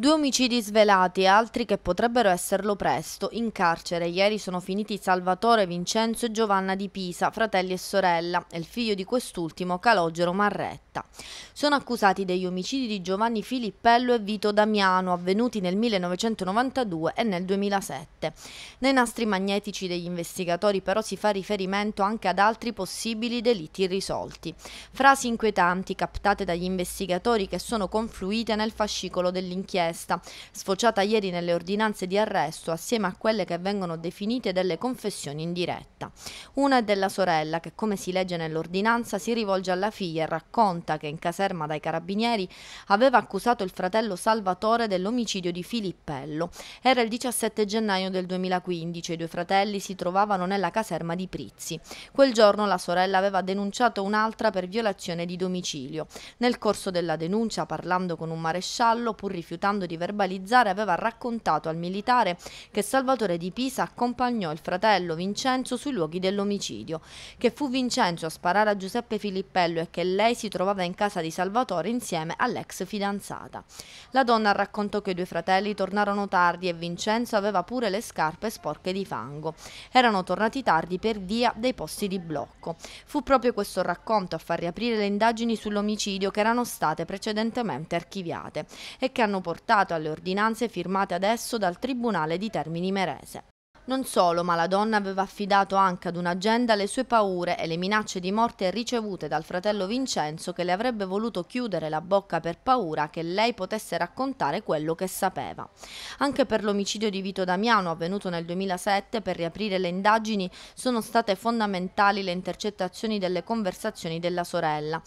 Due omicidi svelati e altri che potrebbero esserlo presto. In carcere ieri sono finiti Salvatore, Vincenzo e Giovanna di Pisa, fratelli e sorella, e il figlio di quest'ultimo, Calogero Marretta. Sono accusati degli omicidi di Giovanni Filippello e Vito Damiano, avvenuti nel 1992 e nel 2007. Nei nastri magnetici degli investigatori però si fa riferimento anche ad altri possibili delitti irrisolti. Frasi inquietanti captate dagli investigatori che sono confluite nel fascicolo dell'inchiesta, sfociata ieri nelle ordinanze di arresto assieme a quelle che vengono definite delle confessioni in diretta. Una è della sorella che, come si legge nell'ordinanza, si rivolge alla figlia e racconta che in caserma dai carabinieri aveva accusato il fratello Salvatore dell'omicidio di Filippello. Era il 17 gennaio del 2015 e i due fratelli si trovavano nella caserma di Prizzi. Quel giorno la sorella aveva denunciato un'altra per violazione di domicilio. Nel corso della denuncia, parlando con un maresciallo, pur rifiutando di verbalizzare, aveva raccontato al militare che Salvatore di Pisa accompagnò il fratello Vincenzo sui luoghi dell'omicidio, che fu Vincenzo a sparare a Giuseppe Filippello e che lei si trovava in casa di Salvatore insieme all'ex fidanzata. La donna raccontò che i due fratelli tornarono tardi e Vincenzo aveva pure le scarpe sporche di fango. Erano tornati tardi per via dei posti di blocco. Fu proprio questo racconto a far riaprire le indagini sull'omicidio, che erano state precedentemente archiviate e che hanno portato alle ordinanze firmate adesso dal Tribunale di Termini Imerese. Non solo, ma la donna aveva affidato anche ad un'agenda le sue paure e le minacce di morte ricevute dal fratello Vincenzo, che le avrebbe voluto chiudere la bocca per paura che lei potesse raccontare quello che sapeva. Anche per l'omicidio di Vito Damiano, avvenuto nel 2007, per riaprire le indagini sono state fondamentali le intercettazioni delle conversazioni della sorella,